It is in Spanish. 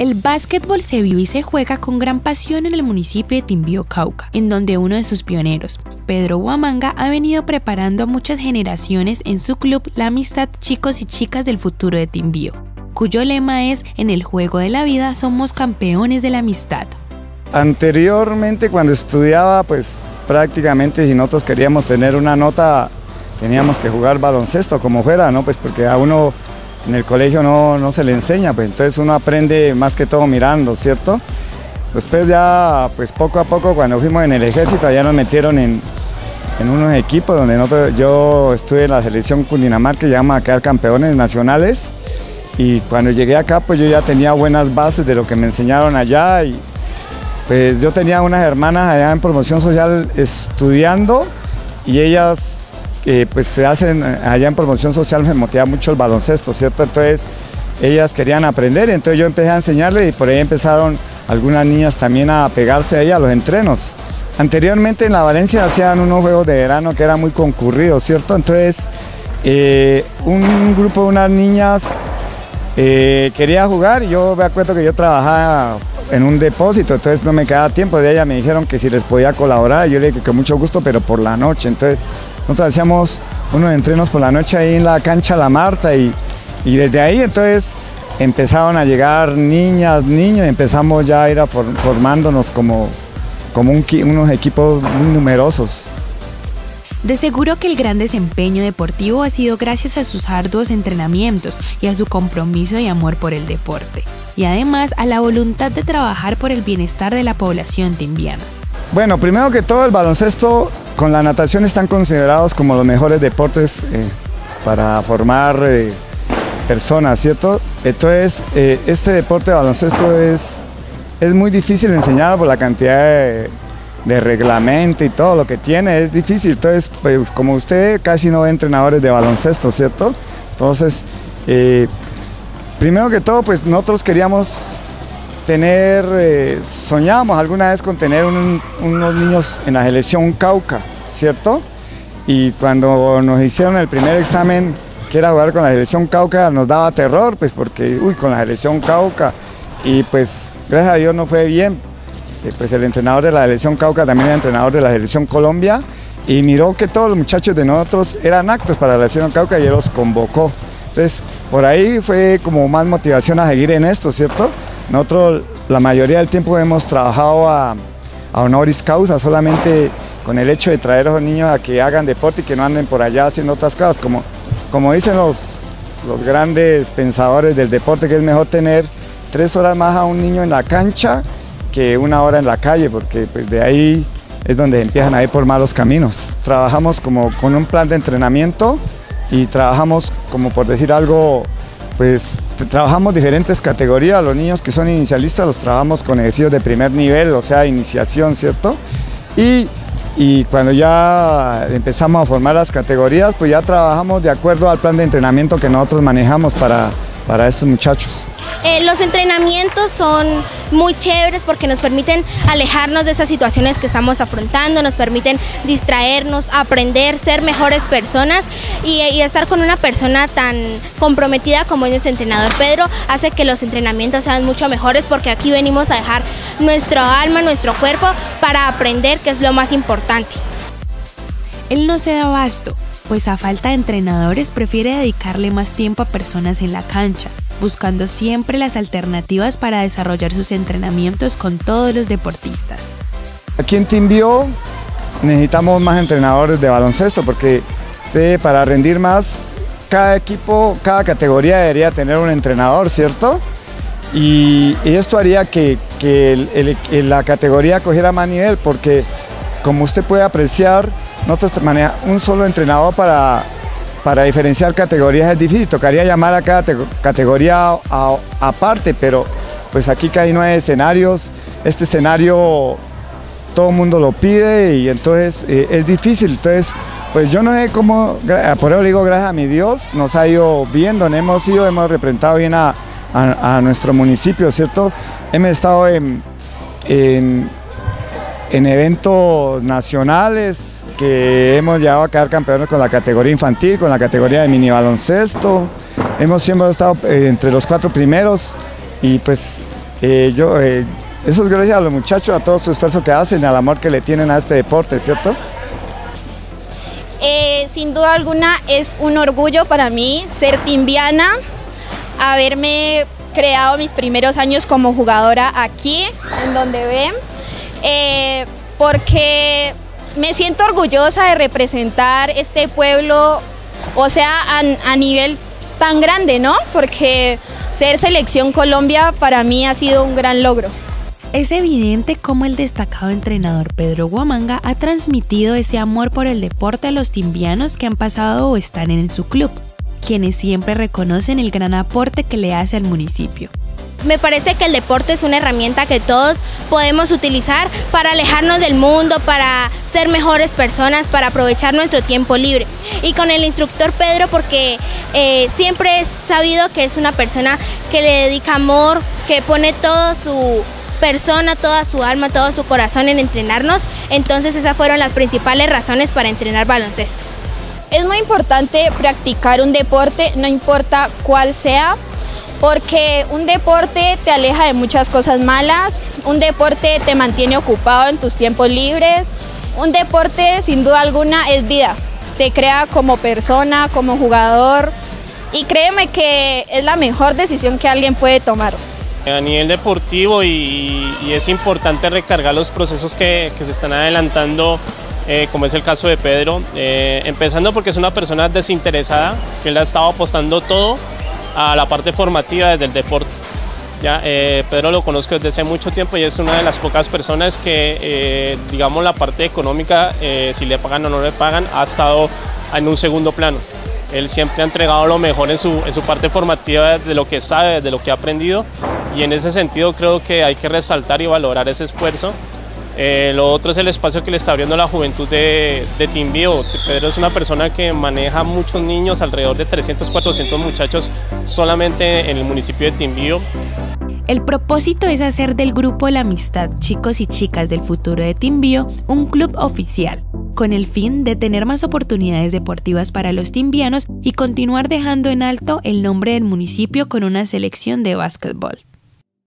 El básquetbol se vive y se juega con gran pasión en el municipio de Timbío, Cauca, en donde uno de sus pioneros, Pedro Guamanga, ha venido preparando a muchas generaciones en su club La Amistad Chicos y Chicas del Futuro de Timbío, cuyo lema es: en el juego de la vida somos campeones de la amistad. Anteriormente, cuando estudiaba, pues prácticamente si nosotros queríamos tener una nota, teníamos que jugar baloncesto como fuera, ¿no? Pues porque a uno en el colegio no se le enseña, pues entonces uno aprende más que todo mirando, ¿cierto? Después ya, pues poco a poco, cuando fuimos en el ejército, allá nos metieron en unos equipos donde yo estuve en la selección Cundinamarca y llegamos a quedar campeones nacionales. Y cuando llegué acá, pues yo ya tenía buenas bases de lo que me enseñaron allá. Y pues yo tenía unas hermanas allá en promoción social estudiando y ellas pues se hacen allá en promoción social, me motiva mucho el baloncesto, ¿cierto? Entonces ellas querían aprender, entonces yo empecé a enseñarles y por ahí empezaron algunas niñas también a pegarse ahí a los entrenos. Anteriormente en la Valencia hacían unos juegos de verano que eran muy concurridos, ¿cierto? Entonces un grupo de unas niñas quería jugar y yo me acuerdo que yo trabajaba en un depósito, entonces no me quedaba tiempo. De ellas me dijeron que si les podía colaborar, yo le dije que con mucho gusto, pero por la noche. Entonces nosotros hacíamos unos entrenos por la noche ahí en la cancha La Marta y desde ahí entonces empezaron a llegar niñas, niños, y empezamos ya a ir formándonos como unos equipos muy numerosos. De seguro que el gran desempeño deportivo ha sido gracias a sus arduos entrenamientos y a su compromiso y amor por el deporte, y además a la voluntad de trabajar por el bienestar de la población timbiana. Bueno, primero que todo el baloncesto con la natación están considerados como los mejores deportes para formar personas, ¿cierto? Entonces, este deporte de baloncesto es muy difícil enseñar por la cantidad de reglamento y todo lo que tiene, es difícil. Entonces, pues como usted, casi no ve entrenadores de baloncesto, ¿cierto? Entonces, primero que todo, pues nosotros queríamos tener, soñábamos alguna vez con tener unos niños en la selección Cauca, ¿cierto? Y cuando nos hicieron el primer examen, que era jugar con la selección Cauca, nos daba terror, pues porque, uy, con la selección Cauca, y pues gracias a Dios no fue bien. Pues el entrenador de la selección Cauca también era entrenador de la selección Colombia, y miró que todos los muchachos de nosotros eran aptos para la selección Cauca y él los convocó. Entonces, por ahí fue como más motivación a seguir en esto, ¿cierto? Nosotros la mayoría del tiempo hemos trabajado a honoris causa, solamente con el hecho de traer a los niños a que hagan deporte y que no anden por allá haciendo otras cosas. Como dicen los grandes pensadores del deporte, que es mejor tener 3 horas más a un niño en la cancha que 1 hora en la calle, porque pues, de ahí es donde empiezan a ir por malos caminos. Trabajamos como con un plan de entrenamiento y trabajamos, como por decir algo, pues trabajamos diferentes categorías. Los niños que son inicialistas los trabajamos con ejercicios de primer nivel, o sea, iniciación, ¿cierto? Y cuando ya empezamos a formar las categorías, pues ya trabajamos de acuerdo al plan de entrenamiento que nosotros manejamos para estos muchachos. Los entrenamientos son muy chéveres porque nos permiten alejarnos de esas situaciones que estamos afrontando, nos permiten distraernos, aprender, ser mejores personas y estar con una persona tan comprometida como es nuestro entrenador Pedro, hace que los entrenamientos sean mucho mejores porque aquí venimos a dejar nuestro alma, nuestro cuerpo para aprender, que es lo más importante. Él no se da abasto, pues a falta de entrenadores prefiere dedicarle más tiempo a personas en la cancha, buscando siempre las alternativas para desarrollar sus entrenamientos con todos los deportistas. Aquí en Timbío necesitamos más entrenadores de baloncesto porque para rendir más, cada equipo, cada categoría debería tener un entrenador, ¿cierto? Y esto haría que la categoría cogiera más nivel porque, como usted puede apreciar, nosotros manejamos un solo entrenador para diferenciar categorías es difícil, tocaría llamar a cada categoría aparte, pero pues aquí casi no hay escenarios, este escenario todo el mundo lo pide y entonces es difícil. Entonces, pues yo no sé cómo, por eso digo gracias a mi Dios, nos ha ido bien, donde hemos ido, hemos representado bien a nuestro municipio, ¿cierto? Hemos estado en eventos nacionales que hemos llegado a quedar campeones con la categoría infantil, con la categoría de mini baloncesto, hemos siempre estado entre los 4 primeros y pues Eso es gracias a los muchachos, a todo su esfuerzo que hacen, al amor que le tienen a este deporte, ¿cierto? Sin duda alguna es un orgullo para mí ser timbiana, haberme creado mis primeros años como jugadora aquí, en donde ven, porque me siento orgullosa de representar este pueblo, o sea, a nivel tan grande, ¿no? Porque ser Selección Colombia para mí ha sido un gran logro. Es evidente cómo el destacado entrenador Pedro Guamanga ha transmitido ese amor por el deporte a los timbianos que han pasado o están en su club, quienes siempre reconocen el gran aporte que le hace al municipio. Me parece que el deporte es una herramienta que todos podemos utilizar para alejarnos del mundo, para ser mejores personas, para aprovechar nuestro tiempo libre. Y con el instructor Pedro, porque siempre he sabido que es una persona que le dedica amor, que pone todo su persona, toda su alma, todo su corazón en entrenarnos. Entonces esas fueron las principales razones para entrenar baloncesto. Es muy importante practicar un deporte, no importa cuál sea, porque un deporte te aleja de muchas cosas malas, un deporte te mantiene ocupado en tus tiempos libres, un deporte sin duda alguna es vida, te crea como persona, como jugador, y créeme que es la mejor decisión que alguien puede tomar. A nivel deportivo y es importante recargar los procesos que se están adelantando, como es el caso de Pedro, empezando porque es una persona desinteresada, que él ha estado apostando todo a la parte formativa desde el deporte. Ya, Pedro lo conozco desde hace mucho tiempo y es una de las pocas personas que, digamos, la parte económica, si le pagan o no le pagan, ha estado en un segundo plano. Él siempre ha entregado lo mejor en su parte formativa, de lo que sabe, de lo que ha aprendido, y en ese sentido creo que hay que resaltar y valorar ese esfuerzo. Lo otro es el espacio que le está abriendo la juventud de Timbío. Pedro es una persona que maneja muchos niños, alrededor de 300, 400 muchachos solamente en el municipio de Timbío. El propósito es hacer del grupo La Amistad Chicos y Chicas del Futuro de Timbío un club oficial, con el fin de tener más oportunidades deportivas para los timbianos y continuar dejando en alto el nombre del municipio con una selección de básquetbol.